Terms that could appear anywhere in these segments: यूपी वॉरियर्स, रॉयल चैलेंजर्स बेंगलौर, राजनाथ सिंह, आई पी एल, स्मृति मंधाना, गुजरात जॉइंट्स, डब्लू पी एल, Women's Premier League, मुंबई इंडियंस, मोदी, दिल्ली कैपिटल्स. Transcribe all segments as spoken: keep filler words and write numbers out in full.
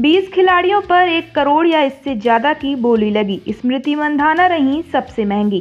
बीस खिलाड़ियों पर एक करोड़ या इससे ज़्यादा की बोली लगी। स्मृति मंधाना रहीं सबसे महंगी।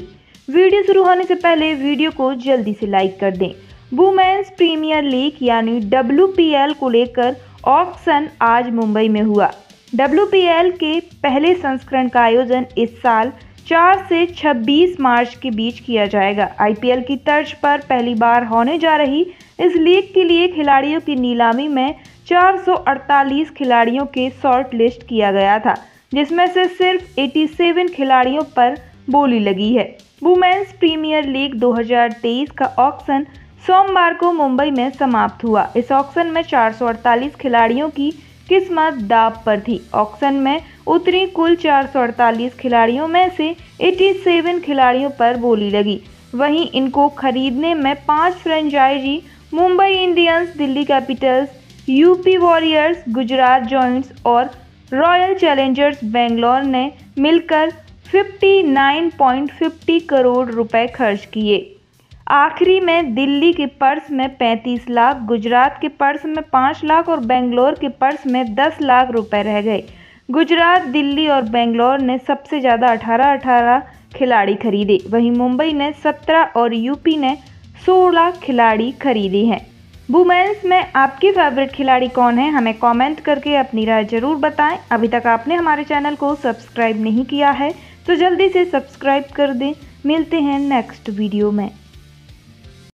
वीडियो शुरू होने से पहले वीडियो को जल्दी से लाइक कर दें। वुमेन्स प्रीमियर लीग यानी डब्लू पी एल को लेकर ऑक्शन आज मुंबई में हुआ। डब्लू पी एल के पहले संस्करण का आयोजन इस साल चार से छब्बीस मार्च के बीच किया जाएगा। आई पी एल की तर्ज पर पहली बार होने जा रही इस लीग के लिए खिलाड़ियों की नीलामी में चार सौ अड़तालीस खिलाड़ियों के शॉर्ट लिस्ट किया गया था, जिसमें से सिर्फ सत्तासी खिलाड़ियों पर बोली लगी है। वुमेन्स प्रीमियर लीग दो हज़ार तेईस का ऑक्शन सोमवार को मुंबई में समाप्त हुआ। इस ऑक्शन में चार सौ अड़तालीस खिलाड़ियों की किस्मत दांव पर थी। ऑक्शन में उतरी कुल चार सौ अड़तालीस खिलाड़ियों में से सत्तासी खिलाड़ियों पर बोली लगी। वहीं इनको खरीदने में पांच franchisee मुंबई इंडियंस, दिल्ली कैपिटल्स, यूपी वॉरियर्स, गुजरात जॉइंट्स और रॉयल चैलेंजर्स बेंगलौर ने मिलकर उनसठ पॉइंट पचास करोड़ रुपए खर्च किए। आखिरी में दिल्ली के पर्स में पैंतीस लाख, गुजरात के पर्स में पाँच लाख और बेंगलौर के पर्स में दस लाख रुपए रह गए। गुजरात, दिल्ली और बेंगलौर ने सबसे ज़्यादा अठारह अठारह खिलाड़ी खरीदे। वहीं मुंबई ने सत्रह और यूपी ने सोलह खिलाड़ी खरीदे हैं। वुमेन्स में आपके फेवरेट खिलाड़ी कौन है, हमें कमेंट करके अपनी राय जरूर बताएं। अभी तक आपने हमारे चैनल को सब्सक्राइब नहीं किया है तो जल्दी से सब्सक्राइब कर दें। मिलते हैं नेक्स्ट वीडियो में।